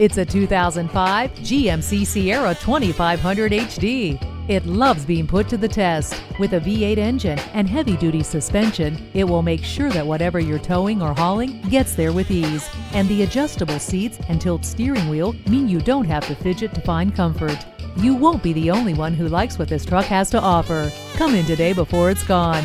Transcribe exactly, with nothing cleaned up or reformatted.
It's a two thousand five G M C Sierra twenty-five hundred H D. It loves being put to the test. With a V eight engine and heavy-duty suspension, it will make sure that whatever you're towing or hauling gets there with ease. And the adjustable seats and tilt steering wheel mean you don't have to fidget to find comfort. You won't be the only one who likes what this truck has to offer. Come in today before it's gone.